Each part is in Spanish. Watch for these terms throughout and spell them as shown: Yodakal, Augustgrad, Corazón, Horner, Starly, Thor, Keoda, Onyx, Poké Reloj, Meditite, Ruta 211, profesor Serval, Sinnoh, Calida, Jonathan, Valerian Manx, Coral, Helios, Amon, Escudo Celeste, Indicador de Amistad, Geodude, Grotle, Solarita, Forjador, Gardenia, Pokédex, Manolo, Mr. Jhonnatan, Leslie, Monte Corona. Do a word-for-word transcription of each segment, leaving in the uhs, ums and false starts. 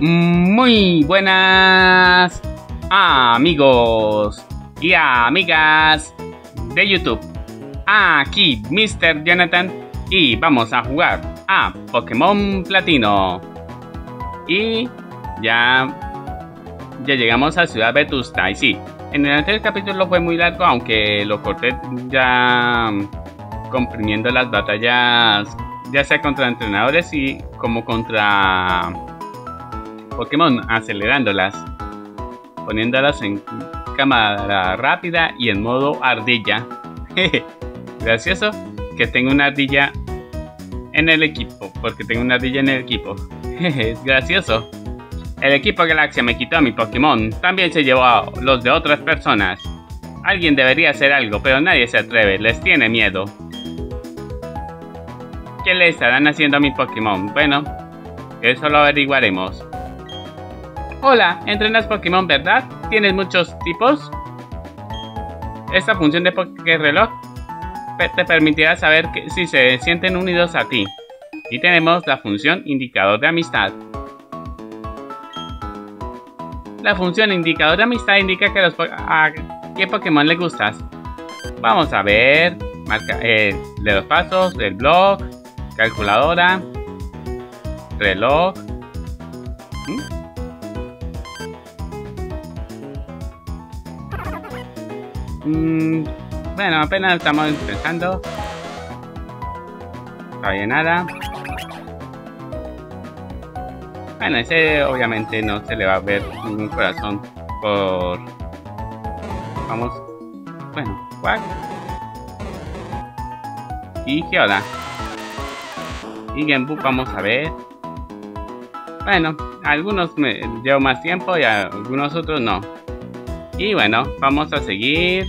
Muy buenas amigos y amigas de YouTube. Aquí mister Jhonnatan y vamos a jugar a Pokémon Platino. Y ya, ya llegamos a Ciudad Vetusta. Y sí, en el anterior capítulo fue muy largo, aunque lo corté ya comprimiendo las batallas, ya sea contra entrenadores y como contra Pokémon, acelerándolas, poniéndolas en cámara rápida y en modo ardilla. Gracioso que tenga una ardilla en el equipo, porque tengo una ardilla en el equipo. Es gracioso. El equipo Galaxia me quitó a mi Pokémon, también se llevó a los de otras personas. Alguien debería hacer algo, pero nadie se atreve, les tiene miedo. ¿Qué le estarán haciendo a mi Pokémon? Bueno, eso lo averiguaremos. Hola, entrenas Pokémon, ¿verdad? ¿Tienes muchos tipos? Esta función de Poké Reloj te permitirá saber que, si se sienten unidos a ti. Y tenemos la función Indicador de Amistad. La función Indicador de Amistad indica que los po a qué Pokémon le gustas. Vamos a ver, marca eh, de los pasos, el blog, calculadora, reloj. ¿Mm? Bueno, apenas estamos empezando. No hay nada. Bueno, ese obviamente no se le va a ver ningún corazón por... Vamos... Bueno, ¿cuál? Y Keoda. Y Genbu, vamos a ver. Bueno, algunos me llevo más tiempo y algunos otros no. Y bueno, vamos a seguir.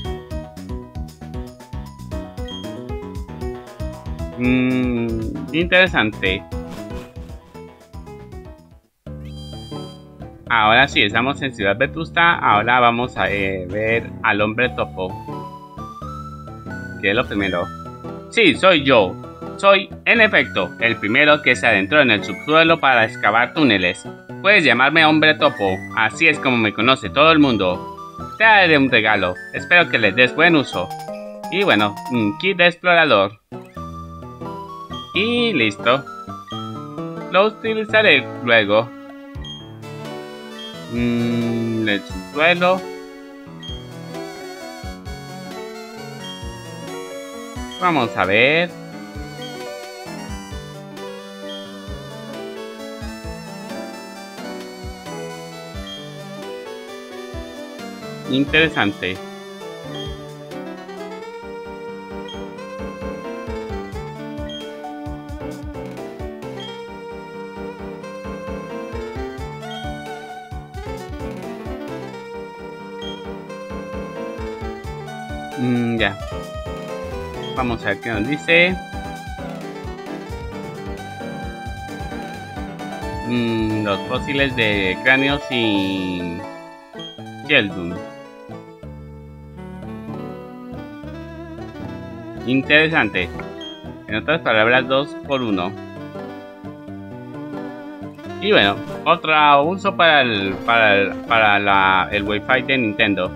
Mm, interesante. Ahora sí, estamos en Ciudad Vetusta. Ahora vamos a eh, ver al Hombre Topo. ¿Qué es lo primero? Sí, soy yo. Soy, en efecto, el primero que se adentró en el subsuelo para excavar túneles. Puedes llamarme Hombre Topo. Así es como me conoce todo el mundo. Te haré un regalo, espero que les des buen uso. Y bueno, un kit de explorador. Y listo. Lo utilizaré luego. Mmm, el subsuelo. Vamos a ver. Interesante. Mm, ya. Vamos a ver qué nos dice. Mm, los fósiles de cráneos y Geodude. Interesante. En otras palabras, dos por uno. Y bueno, otro uso para el, para el, para la, el Wi-Fi de Nintendo.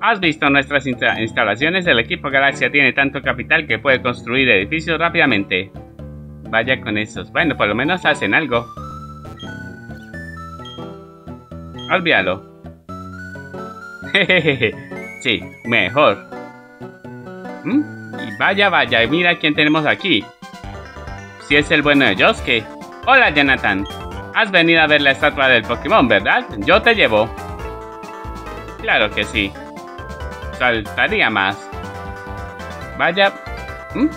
¿Has visto nuestras insta instalaciones? El equipo Galaxia tiene tanto capital que puede construir edificios rápidamente. Vaya con esos. Bueno, por lo menos hacen algo. Olvídalo. Sí, mejor. ¿Mm? Y vaya, vaya, mira quién tenemos aquí. Si es el bueno de Josuke. Hola, Jonathan. Has venido a ver la estatua del Pokémon, ¿verdad? Yo te llevo. Claro que sí. Saltaría más. Vaya. ¿Mm?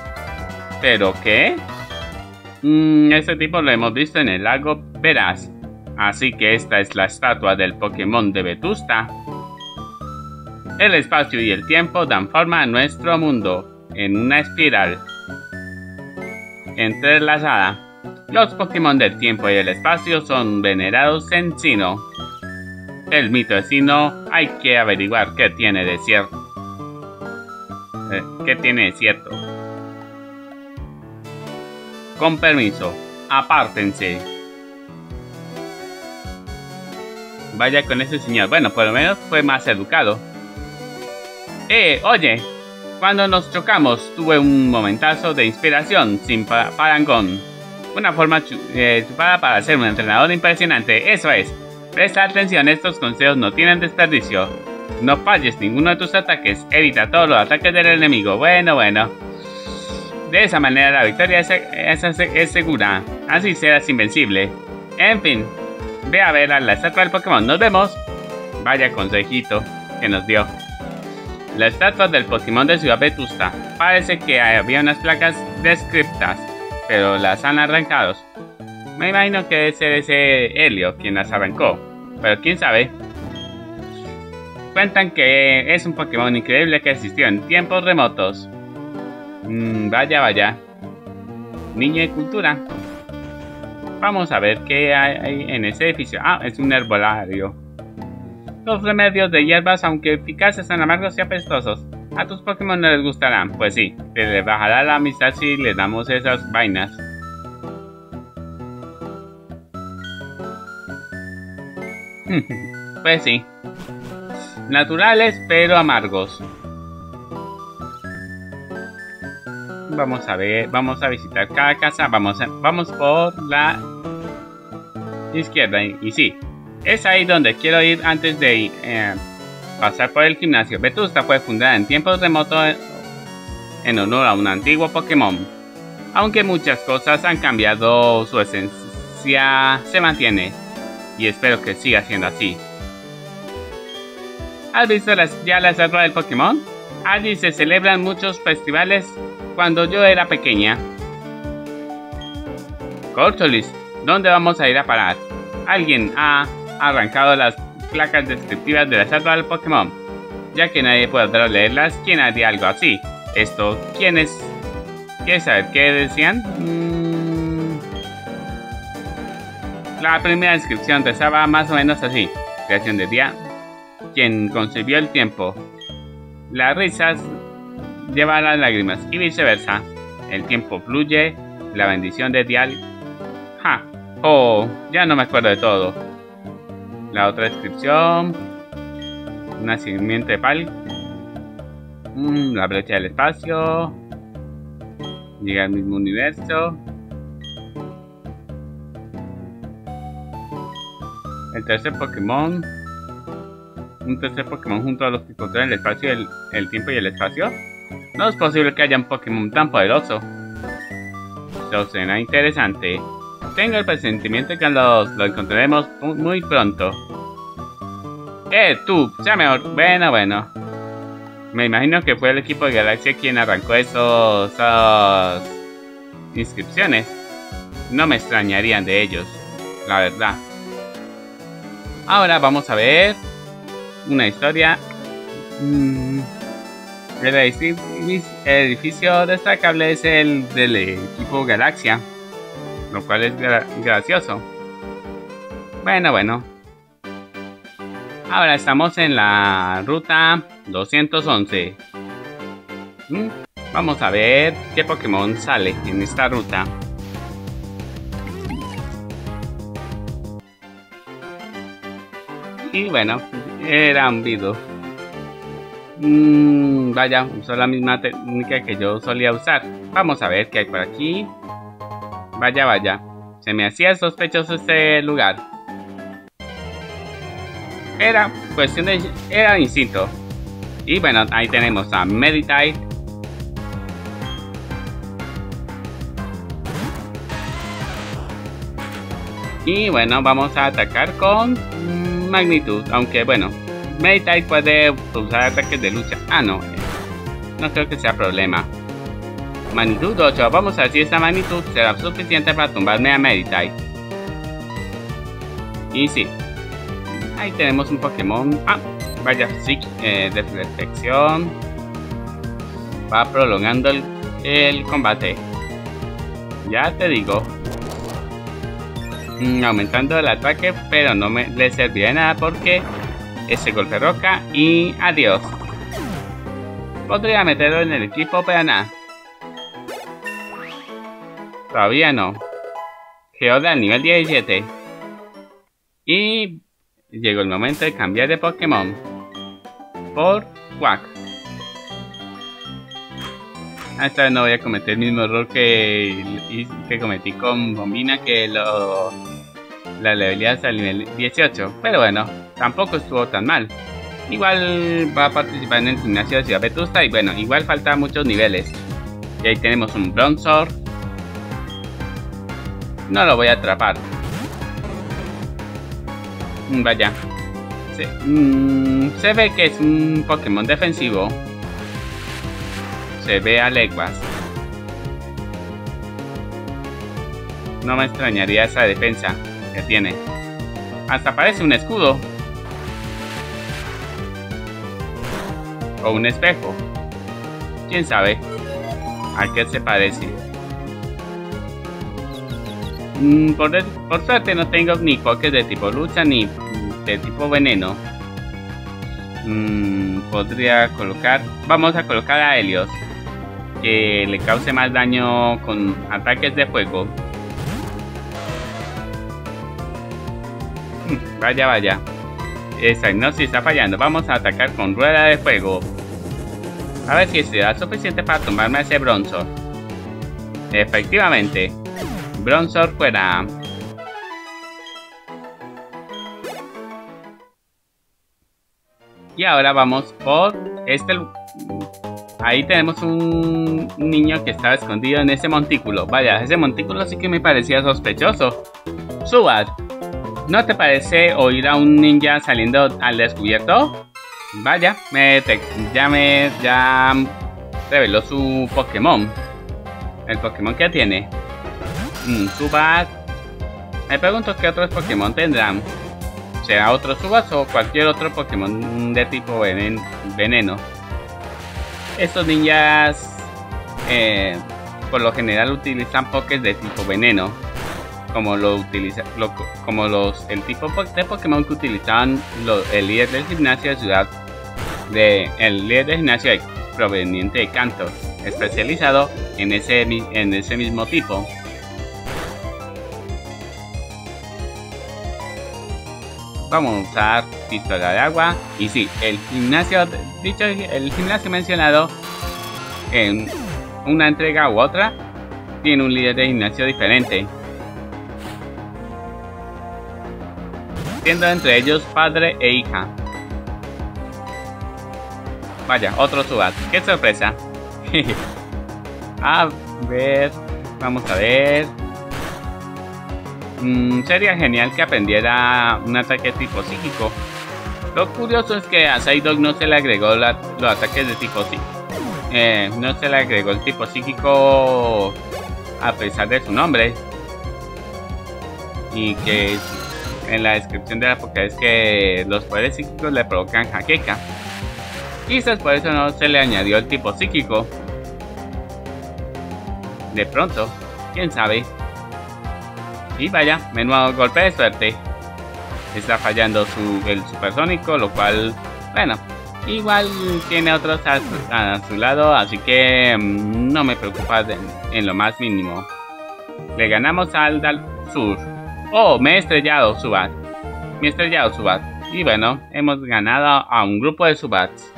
¿Pero qué? Mm, este tipo lo hemos visto en el lago Verás. Así que esta es la estatua del Pokémon de Vetusta. El espacio y el tiempo dan forma a nuestro mundo, en una espiral entrelazada. Los Pokémon del tiempo y el espacio son venerados en Sinnoh. El mito de Sinnoh hay que averiguar qué tiene de cierto. Eh, ¿Qué tiene de cierto? Con permiso, apártense. Vaya con ese señor. Bueno, por lo menos fue más educado. Eh, oye. Cuando nos chocamos, tuve un momentazo de inspiración sin pa parangón. Una forma chu eh, chupada para ser un entrenador impresionante. Eso es. Presta atención, estos consejos no tienen desperdicio. No falles ninguno de tus ataques. Evita todos los ataques del enemigo. Bueno, bueno. De esa manera la victoria es, es, es, es segura. Así serás invencible. En fin. Ve a ver a la estatua del Pokémon. Nos vemos. Vaya consejito que nos dio. La estatua del Pokémon de Ciudad Vetusta. Parece que había unas placas descriptas, pero las han arrancado. Me imagino que debe ser ese Helio quien las arrancó, pero quién sabe. Cuentan que es un Pokémon increíble que existió en tiempos remotos. Mm, vaya, vaya. Niño de cultura. Vamos a ver qué hay en ese edificio. Ah, es un herbolario. Los remedios de hierbas, aunque eficaces, son amargos y apestosos. A tus Pokémon no les gustarán. Pues sí, te les bajará la amistad si les damos esas vainas. Pues sí. Naturales, pero amargos. Vamos a ver, vamos a visitar cada casa. Vamos, a, vamos por la izquierda. Y, y sí. Es ahí donde quiero ir antes de eh, pasar por el gimnasio. Vetusta fue fundada en tiempos remotos en honor a un antiguo Pokémon. Aunque muchas cosas han cambiado, su esencia se mantiene. Y espero que siga siendo así. ¿Has visto las, ya la estatua del Pokémon? Allí se celebran muchos festivales cuando yo era pequeña. Corcholis, ¿dónde vamos a ir a parar? Alguien ha arrancado las placas descriptivas de la estatua del Pokémon. Ya que nadie podrá leerlas, ¿quién haría algo así? Esto, ¿quién es? ¿Quieres saber qué decían? Mm... La primera descripción rezaba más o menos así. Creación de día. Quien concibió el tiempo. Las risas llevan las lágrimas y viceversa. El tiempo fluye. La bendición de Dial. Ja. Oh, ya no me acuerdo de todo. La otra descripción. Nacimiento de Pal. Mm, la brecha del espacio. Llega al mismo universo. El tercer Pokémon. Un tercer Pokémon junto a los que controlan el espacio, el, el tiempo y el espacio. No es posible que haya un Pokémon tan poderoso. Eso suena interesante. Tengo el presentimiento que los, lo encontraremos muy pronto. Eh, tú, sea mejor. Bueno, bueno. Me imagino que fue el equipo de Galaxia quien arrancó esos, esos inscripciones. No me extrañarían de ellos, la verdad. Ahora vamos a ver una historia. Mm. El edificio destacable es el del equipo Galaxia. Lo cual es gra gracioso. Bueno, bueno. Ahora estamos en la ruta doscientos once. ¿Mm? Vamos a ver qué Pokémon sale en esta ruta. Y bueno, era un video. Mm, vaya, usó la misma técnica que yo solía usar. Vamos a ver qué hay por aquí. Vaya, vaya. Se me hacía sospechoso este lugar. Era cuestión de... Era instinto. Y bueno, ahí tenemos a Meditite. Y bueno, vamos a atacar con magnitud. Aunque bueno, Meditite puede usar ataques de lucha. Ah, no. No creo que sea problema. Magnitud ocho, vamos a ver si esta magnitud será suficiente para tumbarme a Meditite. Y sí, ahí tenemos un Pokémon. Ah, vaya, sí, eh, de protección. Va prolongando el, el combate. Ya te digo. Mm, aumentando el ataque, pero no me le servirá de nada porque ese golpe roca y adiós. Podría meterlo en el equipo, pero nada. Todavía no. Geoda al nivel diecisiete. Y Llegó el momento de cambiar de Pokémon por Quack. Esta vez no voy a cometer el mismo error que, que cometí con Bombina, que lo, la levelé hasta el nivel dieciocho. Pero bueno, tampoco estuvo tan mal. Igual va a participar en el gimnasio de Ciudad Vetusta y bueno, igual faltan muchos niveles. Y ahí tenemos un Bronzor. No lo voy a atrapar. Vaya. Se, mmm, se ve que es un Pokémon defensivo. Se ve a leguas. No me extrañaría esa defensa que tiene. Hasta parece un escudo. O un espejo. ¿Quién sabe a qué se parece? Mm, por, de, por suerte no tengo ni Pokés de tipo lucha ni de tipo veneno. Mm, podría colocar... Vamos a colocar a Helios. Que le cause más daño con ataques de fuego. Mm, vaya, vaya. Esa hipnosis está fallando. Vamos a atacar con rueda de fuego. A ver si será suficiente para tomarme ese Bronzor. Efectivamente. Bronzor fuera. Y ahora vamos por este... Ahí tenemos un niño que estaba escondido en ese montículo. Vaya, ese montículo sí que me parecía sospechoso. Zubat, ¿no te parece oír a un ninja saliendo al descubierto? Vaya, me te, ya me ya reveló su Pokémon. El Pokémon que tiene. Mm, Zubat. Me pregunto qué otros Pokémon tendrán. ¿Será otro Zubat o cualquier otro Pokémon de tipo venen, veneno? Estos ninjas eh, por lo general utilizan Pokés de tipo veneno. Como lo utiliza, lo, como los el tipo de Pokémon que utilizaban los, el líder del gimnasio de ciudad de el líder del gimnasio de, proveniente de Kanto, especializado en ese en ese mismo tipo. Vamos a usar pistola de agua y sí, el gimnasio dicho el gimnasio mencionado en una entrega u otra tiene un líder de gimnasio diferente. Entre ellos padre e hija. Vaya, otro Zubat. ¡Qué sorpresa! A ver, vamos a ver. Mm, sería genial que aprendiera un ataque tipo psíquico. Lo curioso es que a Psyduck no se le agregó la, los ataques de tipo psíquico. Eh, no se le agregó el tipo psíquico a pesar de su nombre. Y que... En la descripción de la Pokédex es que los poderes psíquicos le provocan jaqueca. Quizás por eso no se le añadió el tipo psíquico. De pronto, quién sabe. Y vaya, menudo golpe de suerte. Está fallando su, el supersónico, lo cual, bueno, igual tiene otros a su, a su lado, así que mmm, no me preocupa de, en lo más mínimo. Le ganamos al Dal Sur. Oh, me he estrellado, Zubat. Me he estrellado, Zubat. Y bueno, hemos ganado a un grupo de Zubats.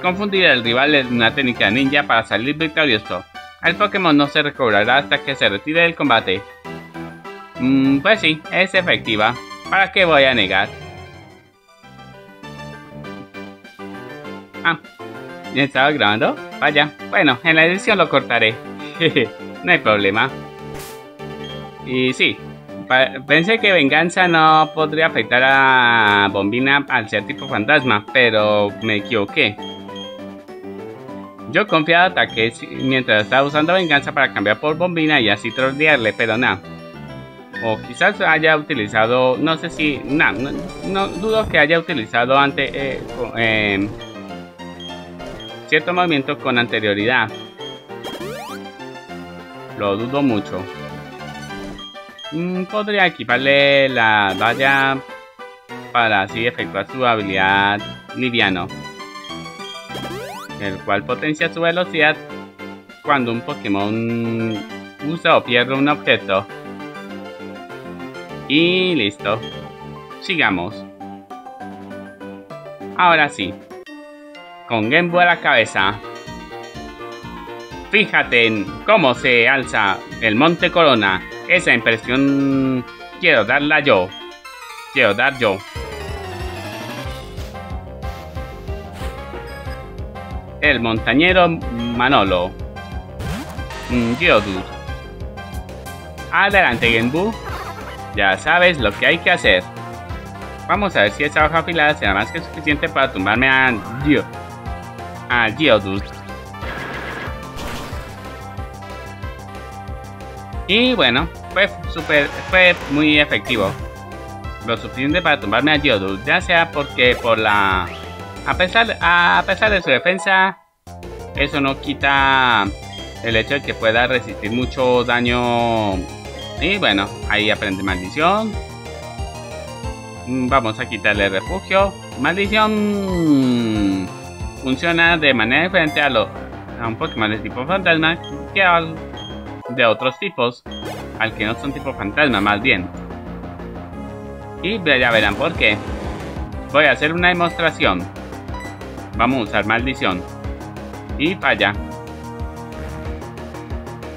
Confundir al rival es una técnica ninja para salir victorioso. El Pokémon no se recobrará hasta que se retire del combate. Mm, pues sí, es efectiva. ¿Para qué voy a negar? Ah, ¿ya estaba grabando? Vaya, bueno, en la edición lo cortaré. No hay problema. Y sí, pensé que venganza no podría afectar a Bombina al ser tipo fantasma, pero me equivoqué. Yo confiaba ataqué mientras estaba usando venganza para cambiar por Bombina y así trollearle, pero nada. O quizás haya utilizado, no sé si, nada, no, no dudo que haya utilizado ante, eh, eh, cierto movimiento con anterioridad. Lo dudo mucho. Podría equiparle la valla para así efectuar su habilidad liviano, el cual potencia su velocidad cuando un Pokémon usa o pierde un objeto. Y listo. sigamos. Ahora sí, con Genbu a la cabeza. Fíjate en cómo se alza el Monte Corona. Esa impresión quiero darla yo. Quiero dar yo. El montañero Manolo. Geodude. Adelante, Genbu. Ya sabes lo que hay que hacer. Vamos a ver si esa hoja afilada será más que suficiente para tumbarme a Gio. A Geodude. Y bueno, fue super, fue muy efectivo. Lo suficiente para tumbarme a Geodude. Ya sea porque por la... A pesar, a pesar de su defensa, eso no quita el hecho de que pueda resistir mucho daño. Y bueno, ahí aprende maldición. Vamos a quitarle refugio. Maldición funciona de manera diferente a, lo, a un Pokémon de tipo fantasma que al de otros tipos, al que no son tipo fantasma más bien. Y ya verán por qué. Voy a hacer una demostración. Vamos a usar maldición. Y falla.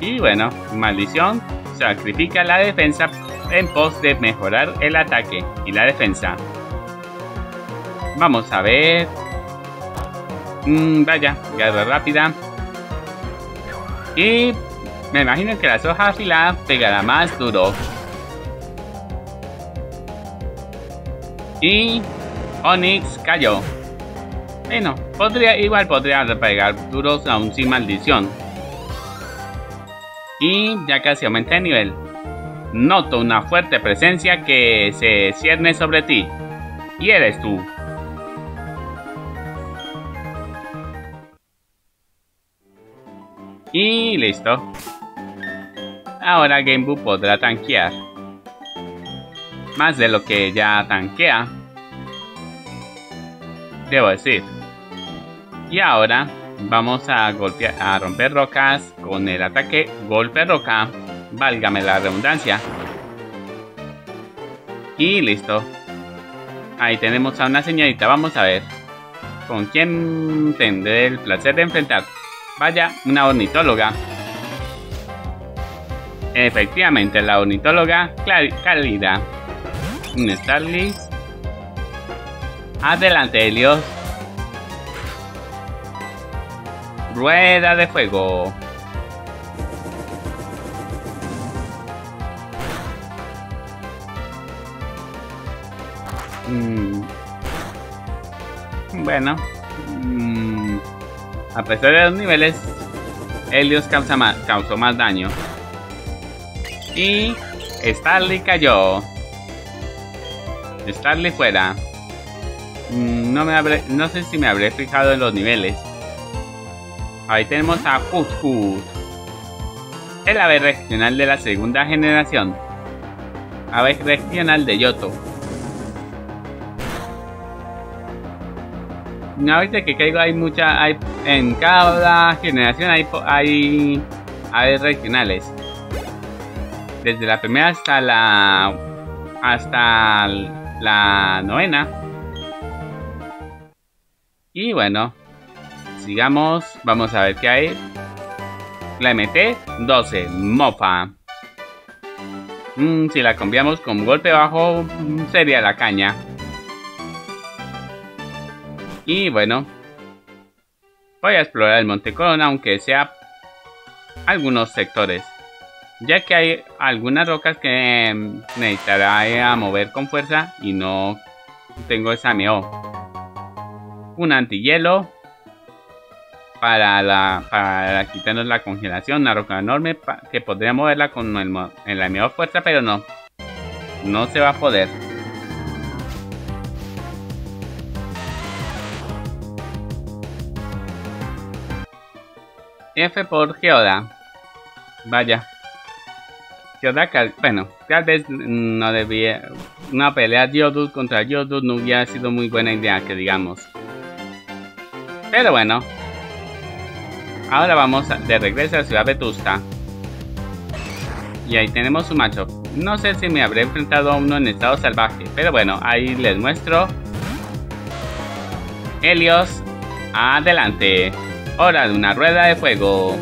Y bueno, maldición sacrifica la defensa en pos de mejorar el ataque y la defensa. Vamos a ver. Mm, vaya, garra rápida. Y me imagino que las hojas afiladas pegará más duro. Y Onyx cayó. Bueno, podría, igual podría pegar duros aún sin maldición. Y ya casi aumenté de nivel. Noto una fuerte presencia que se cierne sobre ti. Y eres tú. Y listo. Ahora Genbu podrá tanquear. Más de lo que ya tanquea, debo decir. Y ahora vamos a golpear, a romper rocas con el ataque golpe roca, válgame la redundancia. Y listo. Ahí tenemos a una señorita, vamos a ver con quién tendré el placer de enfrentar. Vaya, una ornitóloga. Efectivamente, la ornitóloga Calida. Un Starly. Adelante, Helios. Rueda de fuego. Mm. Bueno. Mm. A pesar de los niveles, Helios causa más, causó más daño. Y Starly cayó. Starly fuera. Mm, no, me habré, no sé si me habré fijado en los niveles. Ahí tenemos a Poochyena, el ave regional de la segunda generación. Ave regional de Johto. Una vez que caigo hay mucha... Hay, en cada generación hay, hay aves regionales. Desde la primera hasta la... hasta la novena. Y bueno... Sigamos, vamos a ver qué hay. La M T doce, mofa. Mm, si la cambiamos con golpe bajo, sería la caña. Y bueno, voy a explorar el Monte Corona, aunque sea algunos sectores, ya que hay algunas rocas que necesitará mover con fuerza y no tengo esa M O. Un antihielo. Para, la, para quitarnos la congelación, una roca enorme que podría moverla con el, en la mejor fuerza, pero no. No se va a poder. F por Keoda. Vaya. Yodakal, bueno, tal vez no debía... Una pelea Geodude contra Geodude no hubiera sido muy buena idea, que digamos. Pero bueno. Ahora vamos de regreso a Ciudad Vetusta. Y ahí tenemos un macho. No sé si me habré enfrentado a uno en estado salvaje, pero bueno, ahí les muestro. Helios, adelante. Hora de una rueda de fuego.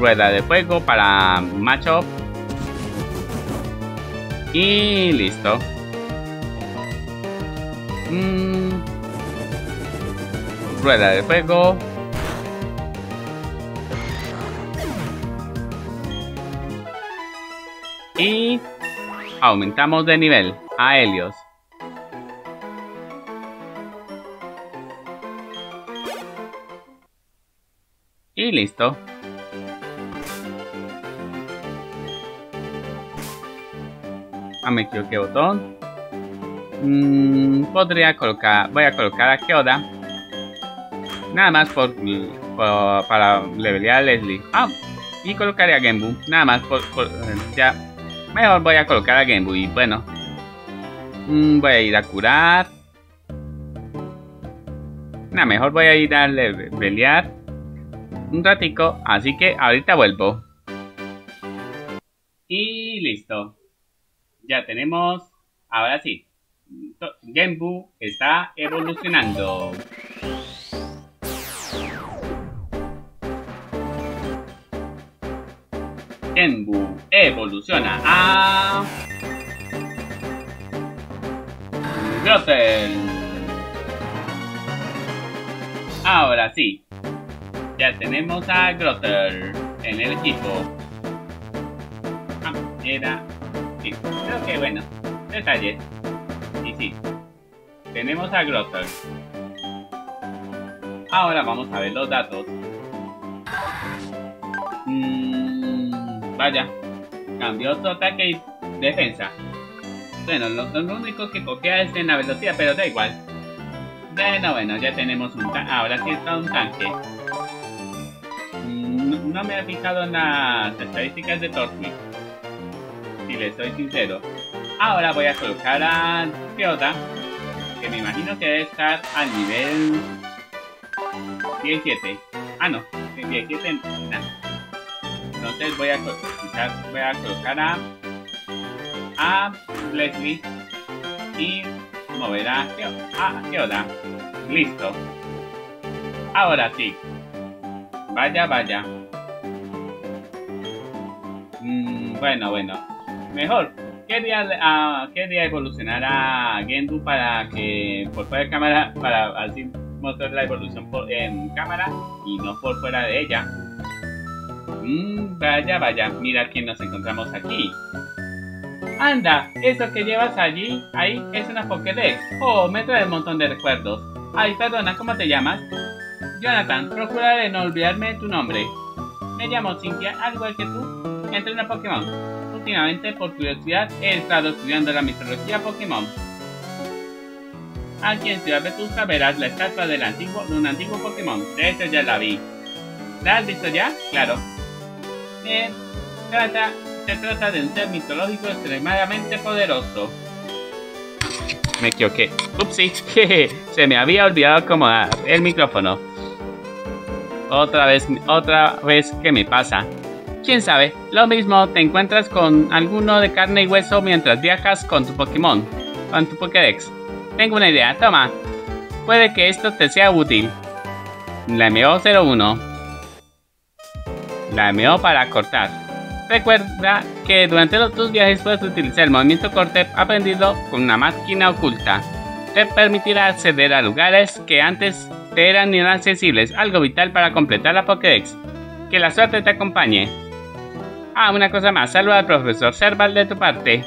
Rueda de fuego para macho. Y listo. Mm. Rueda de fuego. Y aumentamos de nivel a Helios. Y listo. Ah, me equivoqué botón. Mm, podría colocar... Voy a colocar a Keoda. Nada más por, por para levelear a Leslie. Ah, y colocaré a Genbu. Nada más por... por ya. Mejor voy a colocar a Genbu y bueno. Mm, voy a ir a curar. Nada, mejor voy a ir a levelear un ratico, así que ahorita vuelvo. Y listo. Ya tenemos... Ahora sí. Genbu está evolucionando. Genbu evoluciona a... Grotle. Ahora sí. Ya tenemos a Grotle en el equipo. Ah, era... Sí, creo que bueno. Detalles. Y sí. Tenemos a Grotle. Ahora vamos a ver los datos. Mm, vaya. Cambió su ataque y defensa. Bueno, los dos únicos que copia es en la velocidad, pero da igual. Bueno, bueno, ya tenemos un tanque. Ahora sí está un tanque. No me he fijado en las estadísticas de Tortwig, si les soy sincero. Ahora voy a colocar a Keoda, que me imagino que debe estar al nivel diecisiete. Ah no, diecisiete no. Entonces voy a colocar, voy a, colocar a, a Leslie y mover a Keoda. Listo. Ahora sí. Vaya, vaya. Mm, bueno, bueno. Mejor. Quería, uh, quería evolucionar a Gendu para que por fuera de cámara, para así mostrar la evolución por, en cámara y no por fuera de ella. Mm, vaya, vaya. Mira quién nos encontramos aquí. Anda, eso que llevas allí, ahí es una Pokédex. Oh, me trae un montón de recuerdos. Ay, perdona, ¿cómo te llamas? Jonathan, procuraré no olvidarme de tu nombre. Me llamo Cintia, al igual que tú, entreno Pokémon. Últimamente, por curiosidad, he estado estudiando la mitología Pokémon. Aquí en Ciudad Vetusta verás la estatua del antiguo, de un antiguo Pokémon. De hecho, ya la vi. ¿La has visto ya? Claro. Eh, trata, se trata de un ser mitológico extremadamente poderoso. Me equivoqué. Upsi. Se me había olvidado acomodar el micrófono. Otra vez, otra vez que me pasa. ¿Quién sabe? Lo mismo te encuentras con alguno de carne y hueso mientras viajas con tu Pokémon, con tu Pokédex. Tengo una idea, toma. Puede que esto te sea útil. La M O cero uno. La M O para cortar. Recuerda que durante los, tus viajes puedes utilizar el movimiento corte aprendido con una máquina oculta. Te permitirá acceder a lugares que antes te eran inaccesibles, algo vital para completar la Pokédex. Que la suerte te acompañe. Ah, una cosa más, saluda al profesor Serval de tu parte.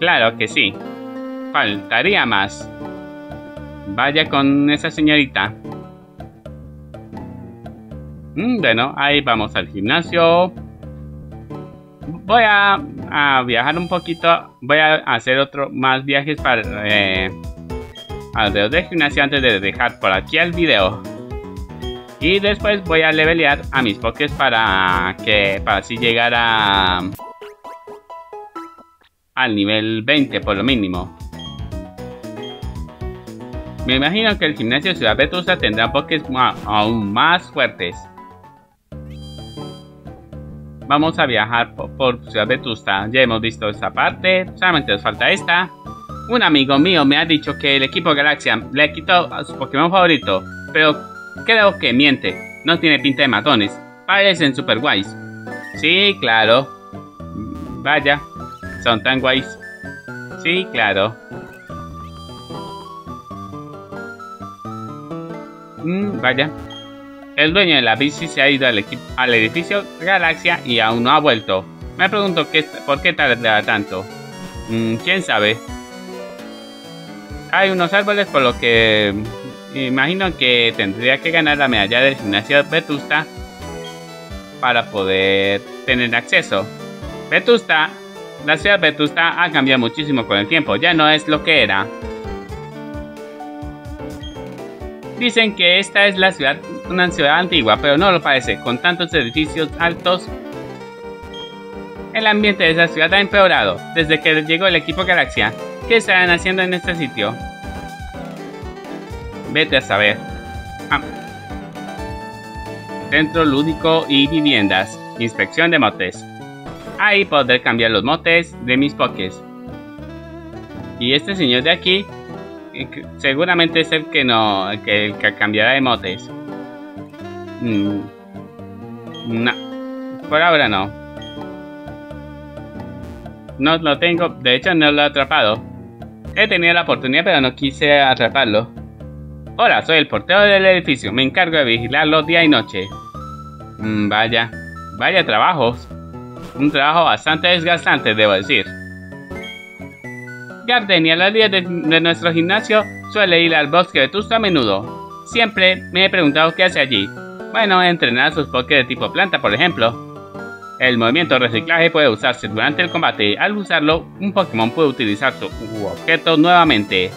Claro que sí. Faltaría más. Vaya con esa señorita. Mm, bueno, ahí vamos al gimnasio. Voy a, a viajar un poquito. Voy a hacer otro más viajes para... Eh, alrededor del gimnasio antes de dejar por aquí el video. Y después voy a levelear a mis pokés para que para así llegar a al nivel veinte por lo mínimo. Me imagino que el gimnasio Ciudad Vetusta tendrá pokés aún más fuertes. Vamos a viajar por, por Ciudad Vetusta. Ya hemos visto esta parte. Solamente nos falta esta. Un amigo mío me ha dicho que el equipo Galaxia le quitó a su Pokémon favorito, pero creo que miente. No tiene pinta de matones. Parecen super guays. Sí, claro. Vaya, son tan guays. Sí, claro. Mm, vaya. El dueño de la bici se ha ido al, al edificio Galaxia y aún no ha vuelto. Me pregunto qué, por qué tarda tanto. Mm, ¿Quién sabe? Hay unos árboles por lo que imagino que tendría que ganar la medalla del gimnasio Vetusta para poder tener acceso. Vetusta, la ciudad Vetusta ha cambiado muchísimo con el tiempo, ya no es lo que era. Dicen que esta es la ciudad, una ciudad antigua, pero no lo parece, con tantos edificios altos. El ambiente de esa ciudad ha empeorado desde que llegó el equipo Galaxia. ¿Qué estarán haciendo en este sitio? Vete a saber. Ah. Centro lúdico y viviendas. Inspección de motes. Ahí podré cambiar los motes de mis pokés. Y este señor de aquí seguramente es el que no, el que, el que cambiará de motes. Mm. No, por ahora no. No lo tengo, de hecho no lo he atrapado. He tenido la oportunidad pero no quise atraparlo. Hola, soy el portero del edificio, me encargo de vigilarlo día y noche. Mm, vaya, vaya trabajos. Un trabajo bastante desgastante, debo decir. Gardenia, la líder de, de nuestro gimnasio, suele ir al bosque de Tusta a menudo. Siempre me he preguntado qué hace allí. Bueno, entrenar sus Poké de tipo planta, por ejemplo. El movimiento reciclaje puede usarse durante el combate. Al usarlo, un Pokémon puede utilizar su objeto nuevamente.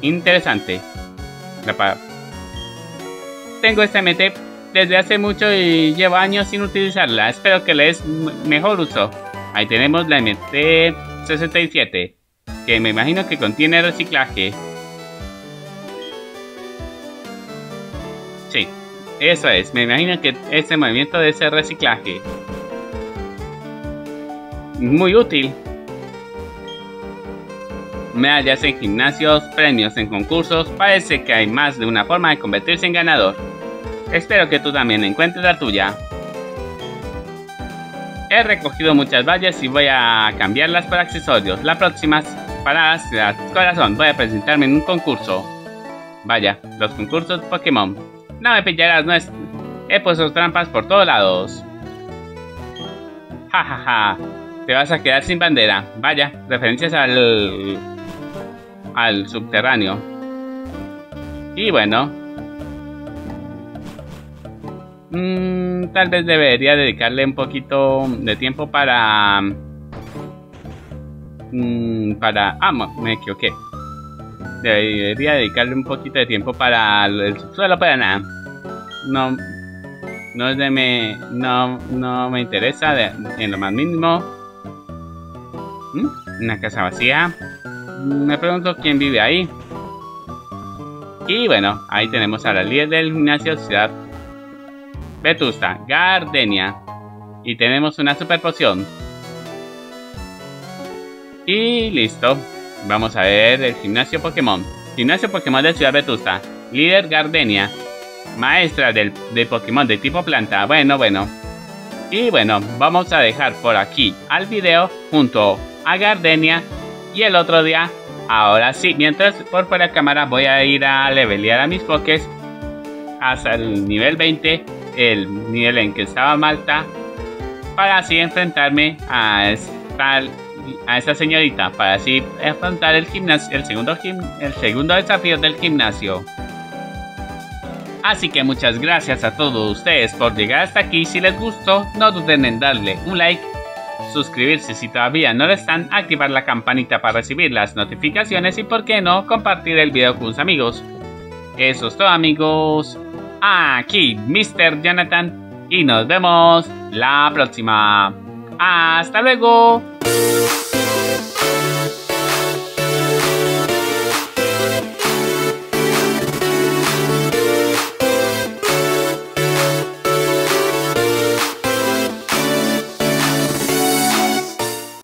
Interesante. Tengo esta M T desde hace mucho y llevo años sin utilizarla. Espero que le des mejor uso. Ahí tenemos la M T sesenta y siete, que me imagino que contiene reciclaje. Sí. Eso es, me imagino que este movimiento de ese reciclaje. Muy útil. Medallas en gimnasios, premios en concursos. Parece que hay más de una forma de convertirse en ganador. Espero que tú también encuentres la tuya. He recogido muchas vallas y voy a cambiarlas por accesorios. Las próximas paradas de Corazón. Voy a presentarme en un concurso. Vaya, los concursos Pokémon. No me pillarás, no es... He puesto trampas por todos lados. Ja, ja, ja. Te vas a quedar sin bandera. Vaya, referencias al... al subterráneo. Y bueno. Mmm, tal vez debería dedicarle un poquito de tiempo para... Mmm, para... Ah, me equivoqué. Debería dedicarle un poquito de tiempo para el subsuelo, para nada. No, no es de me, no, no me interesa de, en lo más mínimo. ¿Mm? Una casa vacía. Me pregunto quién vive ahí. Y bueno, ahí tenemos a la líder del gimnasio Ciudad Vetusta, Gardenia. Y tenemos una super poción. Y listo. Vamos a ver el gimnasio Pokémon. Gimnasio Pokémon de Ciudad Vetusta. Líder Gardenia. Maestra del, de Pokémon de tipo planta. Bueno, bueno. Y bueno, vamos a dejar por aquí al video junto a Gardenia. Y el otro día, ahora sí, mientras por fuera de cámara voy a ir a levelear a mis Pokés hasta el nivel veinte, el nivel en que estaba Malta, para así enfrentarme a esta... a esta señorita, para así afrontar el gimnasio, el segundo, gim el segundo desafío del gimnasio. Así que muchas gracias a todos ustedes por llegar hasta aquí. Si les gustó, no duden en darle un like, suscribirse si todavía no lo están, activar la campanita para recibir las notificaciones y, por qué no, compartir el video con sus amigos. Eso es todo, amigos. Aquí mister Jhonnatan y nos vemos la próxima. Hasta luego.